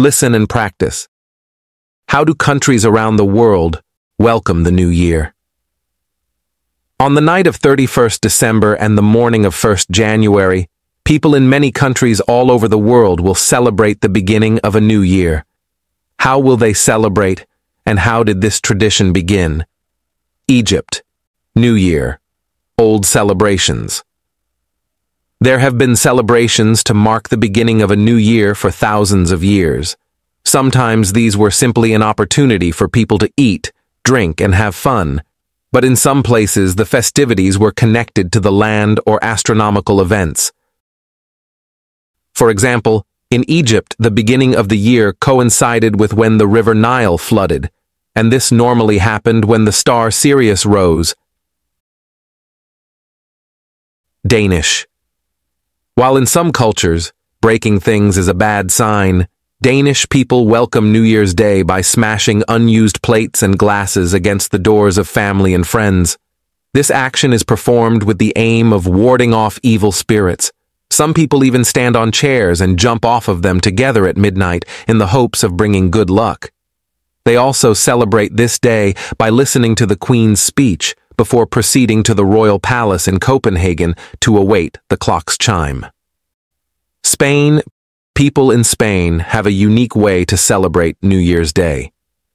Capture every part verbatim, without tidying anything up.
Listen and practice. How do countries around the world welcome the new year? On the night of thirty-first December and the morning of first January, people in many countries all over the world will celebrate the beginning of a new year. How will they celebrate, and how did this tradition begin? Egypt, New Year, old celebrations. There have been celebrations to mark the beginning of a new year for thousands of years. Sometimes these were simply an opportunity for people to eat, drink, and have fun. But in some places, the festivities were connected to the land or astronomical events. For example, in Egypt, the beginning of the year coincided with when the river Nile flooded, and this normally happened when the star Sirius rose. Danish. While in some cultures, breaking things is a bad sign, Danish people welcome New Year's Day by smashing unused plates and glasses against the doors of family and friends. This action is performed with the aim of warding off evil spirits. Some people even stand on chairs and jump off of them together at midnight in the hopes of bringing good luck. They also celebrate this day by listening to the Queen's speech before proceeding to the royal palace in Copenhagen to await the clock's chime. Spain. People in Spain have a unique way to celebrate New Year's Day.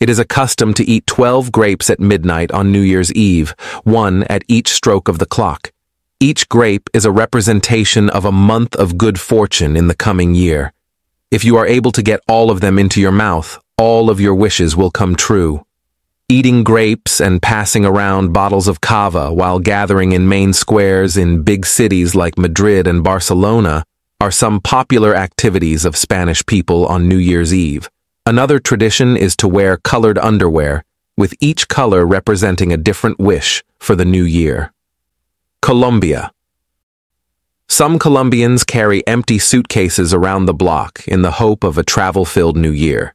It is a custom to eat twelve grapes at midnight on New Year's Eve, one at each stroke of the clock. Each grape is a representation of a month of good fortune in the coming year. If you are able to get all of them into your mouth, all of your wishes will come true. Eating grapes and passing around bottles of cava while gathering in main squares in big cities like Madrid and Barcelona are some popular activities of Spanish people on New Year's Eve. Another tradition is to wear colored underwear, with each color representing a different wish for the new year. Colombia. Some Colombians carry empty suitcases around the block in the hope of a travel-filled new year.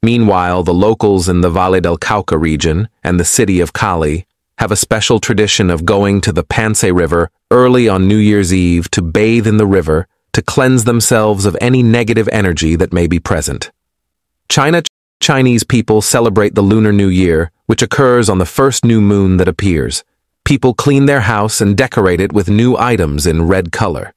Meanwhile, the locals in the Valle del Cauca region and the city of Cali have a special tradition of going to the Pance River early on New Year's Eve to bathe in the river to cleanse themselves of any negative energy that may be present. China. Chinese people celebrate the Lunar New Year, which occurs on the first new moon that appears. People clean their house and decorate it with new items in red color.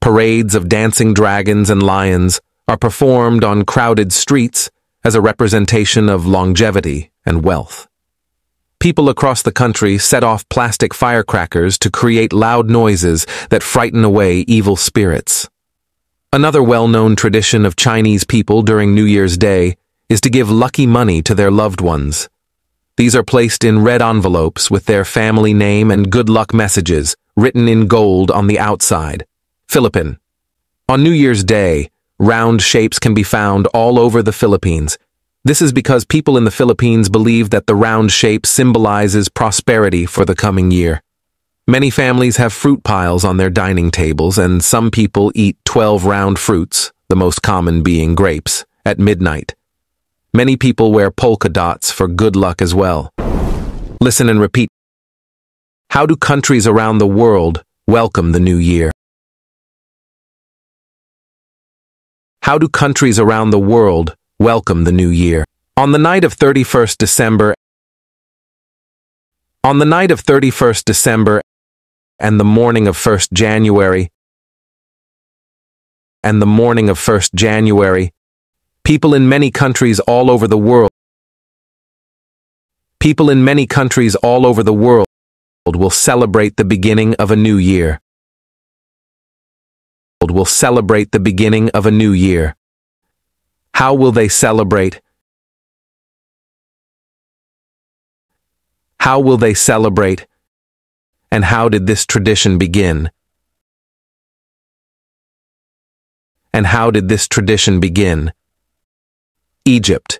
Parades of dancing dragons and lions are performed on crowded streets as a representation of longevity and wealth. People across the country set off plastic firecrackers to create loud noises that frighten away evil spirits. Another well-known tradition of Chinese people during New Year's Day is to give lucky money to their loved ones. These are placed in red envelopes with their family name and good luck messages written in gold on the outside. Philippines. On New Year's Day, round shapes can be found all over the Philippines. This is because people in the Philippines believe that the round shape symbolizes prosperity for the coming year. Many families have fruit piles on their dining tables, and some people eat twelve round fruits, the most common being grapes, at midnight. Many people wear polka dots for good luck as well. Listen and repeat. How do countries around the world welcome the new year? How do countries around the world welcome the new year? On the night of thirty-first December, on the night of thirty-first December and the morning of first January, and the morning of first January, people in many countries all over the world, people in many countries all over the world will celebrate the beginning of a new year. Will celebrate the beginning of a new year. How will they celebrate? How will they celebrate? And how did this tradition begin? And how did this tradition begin? Egypt.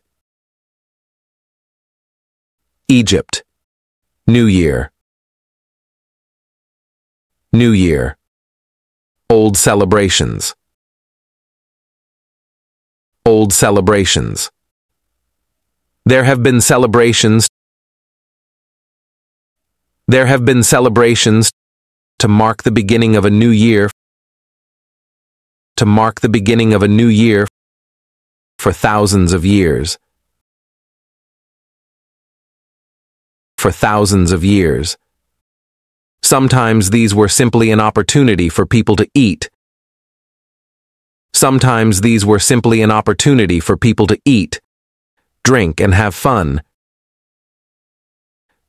Egypt. New Year. New Year. Old celebrations. Old celebrations. There have been celebrations. There have been celebrations to mark the beginning of a new year. To mark the beginning of a new year for thousands of years. For thousands of years. Sometimes these were simply an opportunity for people to eat. Sometimes these were simply an opportunity for people to eat, drink and have fun.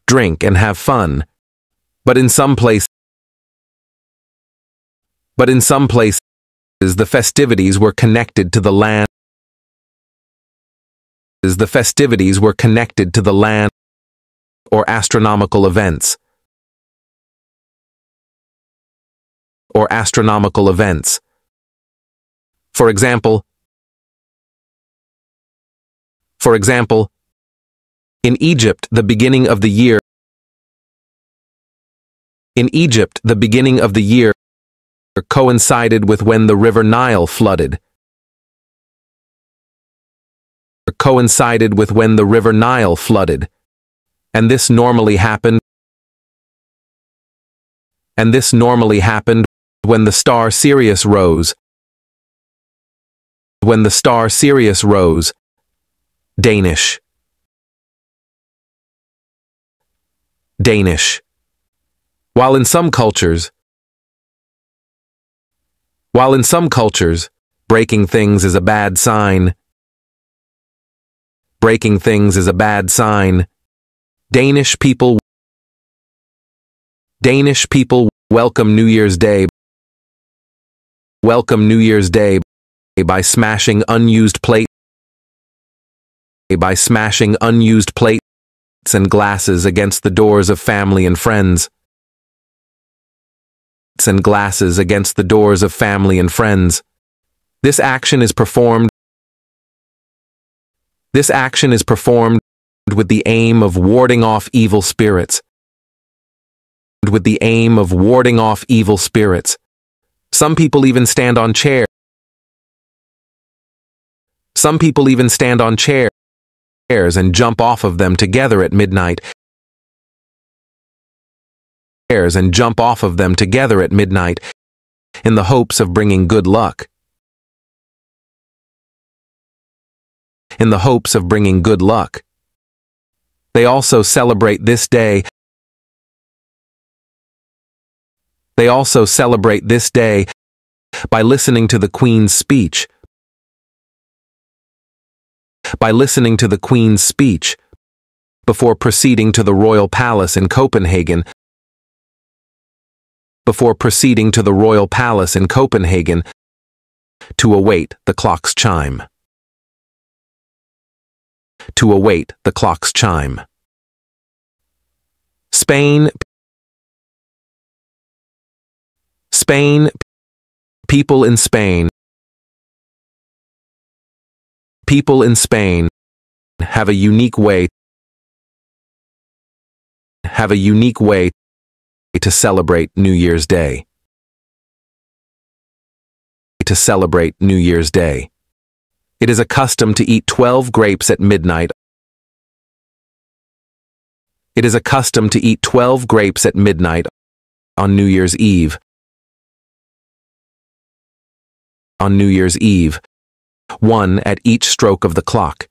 Drink and have fun. But in some place, but in some places, the festivities were connected to the land. The festivities were connected to the land or astronomical events. Or astronomical events. For example, for example, in Egypt, the beginning of the year. In Egypt, the beginning of the year coincided with when the river Nile flooded. Coincided with when the river Nile flooded. And this normally happened. And this normally happened when the star Sirius rose. When the star Sirius rose. Danish. Danish. While in some cultures, while in some cultures, breaking things is a bad sign. Breaking things is a bad sign. Danish people Danish people welcome New Year's Day. Welcome New Year's Day by smashing unused plates by smashing unused plates and glasses against the doors of family and friends. And glasses against the doors of family and friends. This action is performed. This action is performed with the aim of warding off evil spirits. With the aim of warding off evil spirits. Some people even stand on chairs. Some people even stand on chairs and jump off of them together at midnight. And jump off of them together at midnight in the hopes of bringing good luck. In the hopes of bringing good luck. They also celebrate this day. They also celebrate this day by listening to the Queen's speech. By listening to the Queen's speech before proceeding to the Royal Palace in Copenhagen. Before proceeding to the Royal Palace in Copenhagen to await the clock's chime. To await the clock's chime. Spain. Spain. People in Spain. People in Spain have a unique way. Have a unique way to celebrate New Year's Day. To celebrate New Year's Day. It is a custom to eat twelve grapes at midnight. It is a custom to eat twelve grapes at midnight on New Year's Eve. On New Year's Eve, one at each stroke of the clock.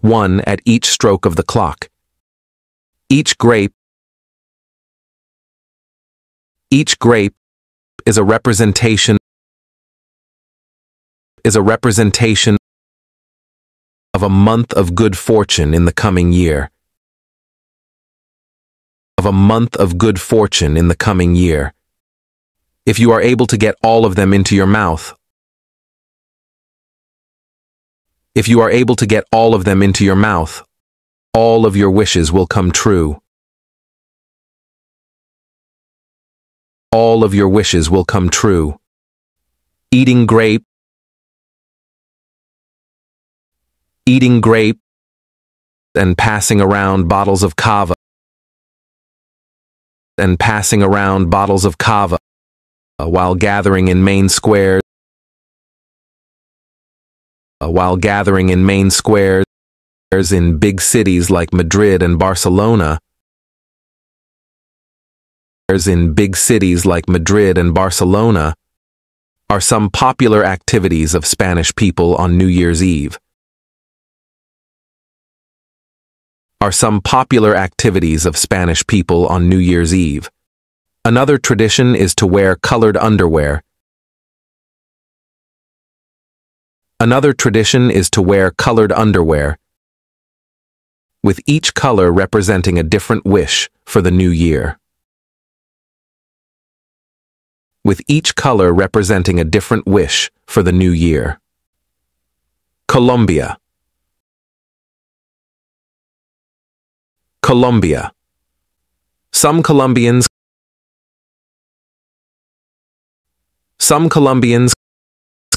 One at each stroke of the clock. Each grape Each grape is a representation is a representation of a month of good fortune in the coming year. Of a month of good fortune in the coming year. If you are able to get all of them into your mouth. If you are able to get all of them into your mouth, all of your wishes will come true. All of your wishes will come true. Eating grape. Eating grape and passing around bottles of cava. And passing around bottles of cava while gathering in main squares. While gathering in main squares in big cities like Madrid and Barcelona. In big cities like Madrid and Barcelona, are some popular activities of Spanish people on New Year's Eve. Are some popular activities of Spanish people on New Year's Eve. Another tradition is to wear colored underwear. Another tradition is to wear colored underwear, with each color representing a different wish for the new year. With each color representing a different wish for the new year. Colombia. Colombia. Some Colombians Some Colombians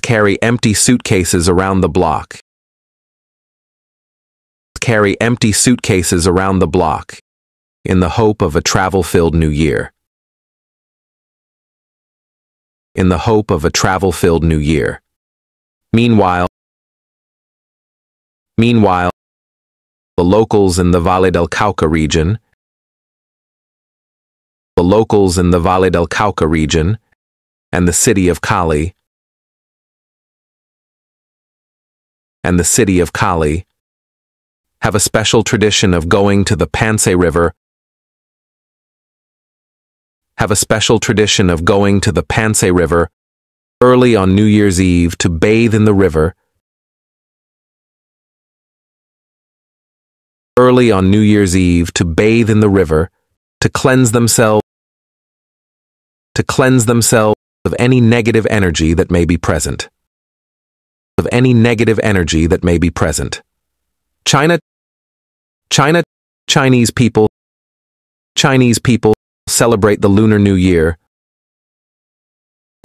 carry empty suitcases around the block. Carry empty suitcases around the block in the hope of a travel-filled new year. In the hope of a travel-filled new year. Meanwhile, meanwhile, the locals in the Valle del Cauca region, the locals in the Valle del Cauca region, and the city of Cali, and the city of Cali, have a special tradition of going to the Pance River. Have a special tradition of going to the Pance River early on New Year's Eve to bathe in the river. Early on New Year's Eve to bathe in the river, to cleanse themselves, to cleanse themselves of any negative energy that may be present. Of any negative energy that may be present. China China Chinese people Chinese people celebrate the Lunar New Year.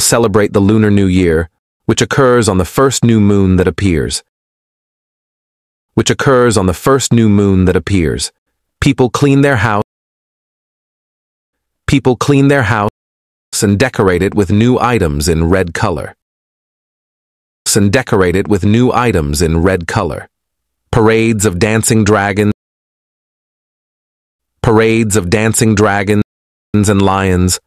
Celebrate the Lunar New Year, which occurs on the first new moon that appears. Which occurs on the first new moon that appears. People clean their house. People clean their house and decorate it with new items in red color. And decorate it with new items in red color. Parades of dancing dragons. Parades of dancing dragons and lions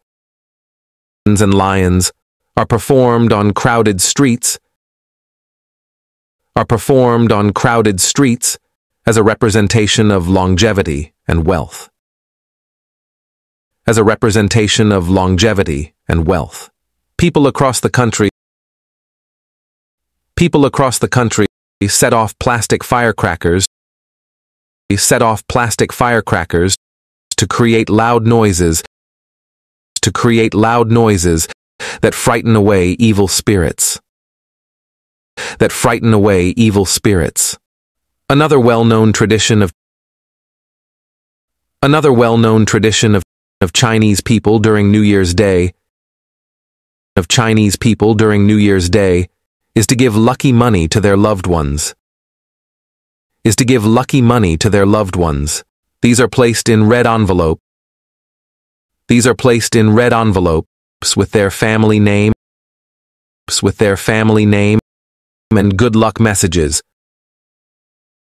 and lions are performed on crowded streets are performed on crowded streets as a representation of longevity and wealth. As a representation of longevity and wealth. People across the country People across the country set off plastic firecrackers set off plastic firecrackers to create loud noises to create loud noises that frighten away evil spirits that frighten away evil spirits. Another well-known tradition of another well-known tradition of, of Chinese people during New Year's Day of Chinese people during New Year's Day is to give lucky money to their loved ones. Is to give lucky money to their loved ones. These are placed in red envelope. These are placed in red envelopes with their family name, with their family name, and good luck messages,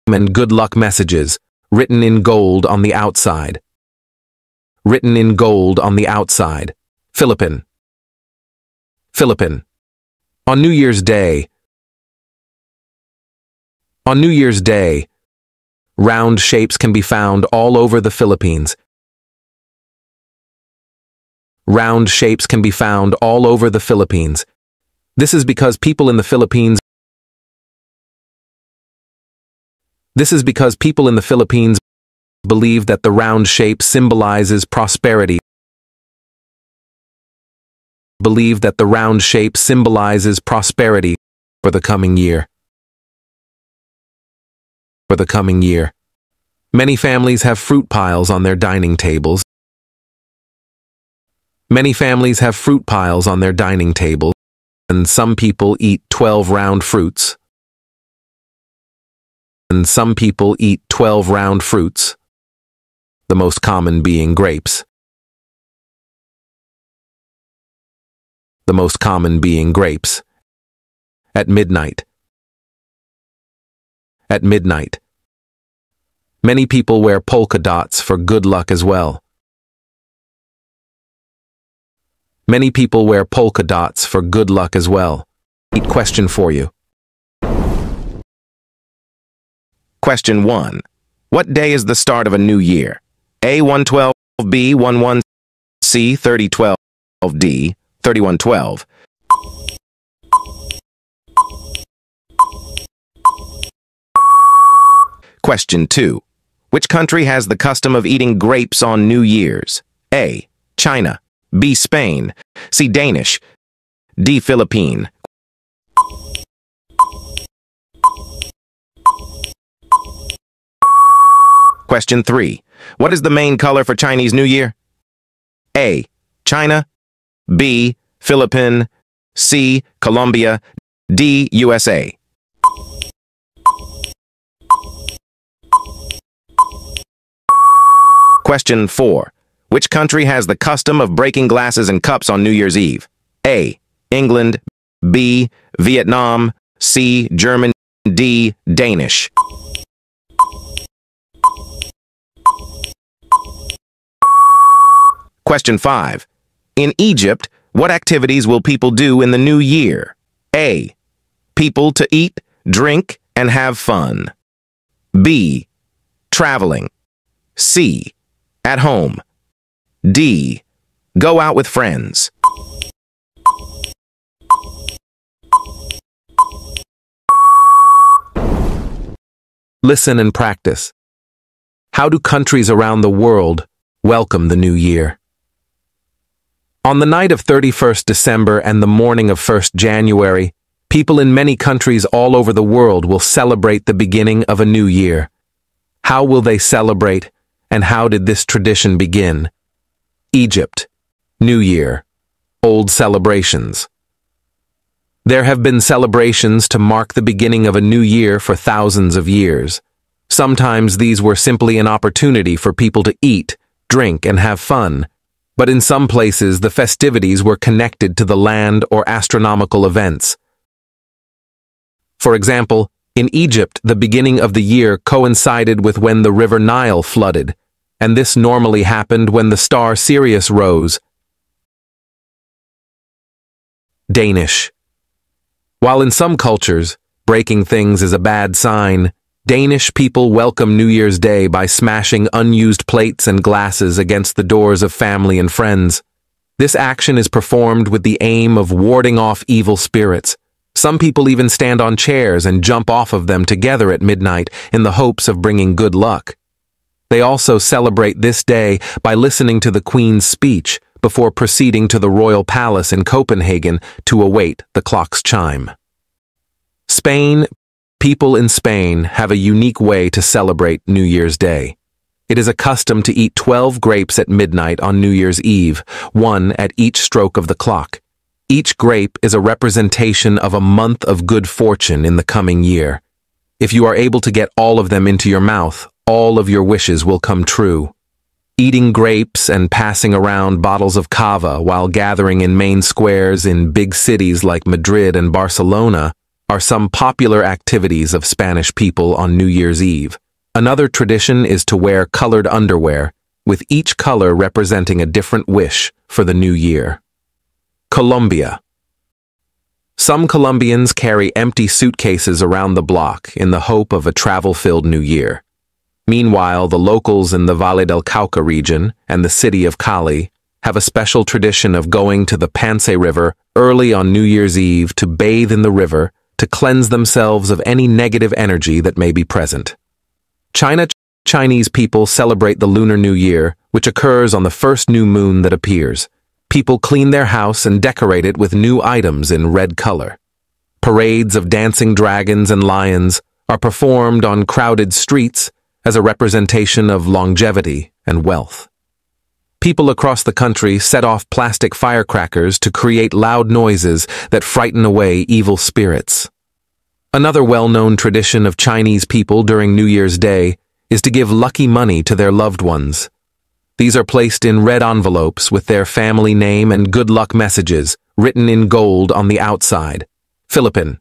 and good luck messages written in gold on the outside. Written in gold on the outside. Philippine. Philippine. On New Year's Day. On New Year's Day, round shapes can be found all over the Philippines. Round shapes can be found all over the Philippines. This is because people in the Philippines This is because people in the Philippines believe that the round shape symbolizes prosperity. Believe that the round shape symbolizes prosperity for the coming year. For the coming year. Many families have fruit piles on their dining tables. Many families have fruit piles on their dining tables, and some people eat twelve round fruits. And some people eat twelve round fruits, the most common being grapes. The most common being grapes. At midnight. At midnight. Many people wear polka dots for good luck as well. Many people wear polka dots for good luck as well. Question for you. Question one. What day is the start of a new year? A. one twelve, B. eleven, C. thirty twelve, D. thirty-one twelve. Question two. Which country has the custom of eating grapes on New Year's? A. China. B. Spain. C. Danish. D. Philippine. Question three. What is the main color for Chinese New Year? A. China. B. Philippine. C. Colombia. D. U S A. Question four. Which country has the custom of breaking glasses and cups on New Year's Eve? A. England. B. Vietnam. C. German. D. Danish. Question five. In Egypt, what activities will people do in the new year? A. People to eat, drink, and have fun. B. Traveling. C. At home. D. Go out with friends. Listen and practice. How do countries around the world welcome the new year? On the night of thirty-first December and the morning of first January, people in many countries all over the world will celebrate the beginning of a new year. How will they celebrate? And how did this tradition begin? Egypt. New Year. Old celebrations. There have been celebrations to mark the beginning of a new year for thousands of years. Sometimes these were simply an opportunity for people to eat, drink, and have fun. But in some places, the festivities were connected to the land or astronomical events. For example, in Egypt, the beginning of the year coincided with when the river Nile flooded. And this normally happened when the star Sirius rose. Danish. While in some cultures, breaking things is a bad sign, Danish people welcome New Year's Day by smashing unused plates and glasses against the doors of family and friends. This action is performed with the aim of warding off evil spirits. Some people even stand on chairs and jump off of them together at midnight in the hopes of bringing good luck. They also celebrate this day by listening to the Queen's speech before proceeding to the royal palace in Copenhagen to await the clock's chime. Spain. People in Spain have a unique way to celebrate New Year's Day. It is a custom to eat twelve grapes at midnight on New Year's Eve, one at each stroke of the clock. Each grape is a representation of a month of good fortune in the coming year. If you are able to get all of them into your mouth, all of your wishes will come true. Eating grapes and passing around bottles of cava while gathering in main squares in big cities like Madrid and Barcelona are some popular activities of Spanish people on New Year's Eve. Another tradition is to wear colored underwear, with each color representing a different wish for the new year. Colombia. Some Colombians carry empty suitcases around the block in the hope of a travel-filled new year. Meanwhile, the locals in the Valle del Cauca region and the city of Cali have a special tradition of going to the Pance River early on New Year's Eve to bathe in the river to cleanse themselves of any negative energy that may be present. China. Chinese people celebrate the Lunar New Year, which occurs on the first new moon that appears. People clean their house and decorate it with new items in red color. Parades of dancing dragons and lions are performed on crowded streets as a representation of longevity and wealth. People across the country set off plastic firecrackers to create loud noises that frighten away evil spirits. Another well-known tradition of Chinese people during New Year's Day is to give lucky money to their loved ones. These are placed in red envelopes with their family name and good luck messages written in gold on the outside. Philippine.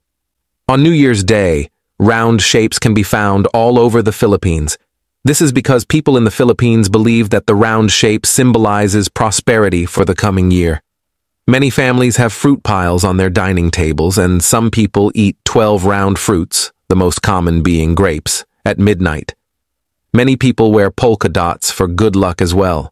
On New Year's Day, round shapes can be found all over the Philippines. This is because people in the Philippines believe that the round shape symbolizes prosperity for the coming year. Many families have fruit piles on their dining tables, and some people eat twelve round fruits, the most common being grapes, at midnight. Many people wear polka dots for good luck as well.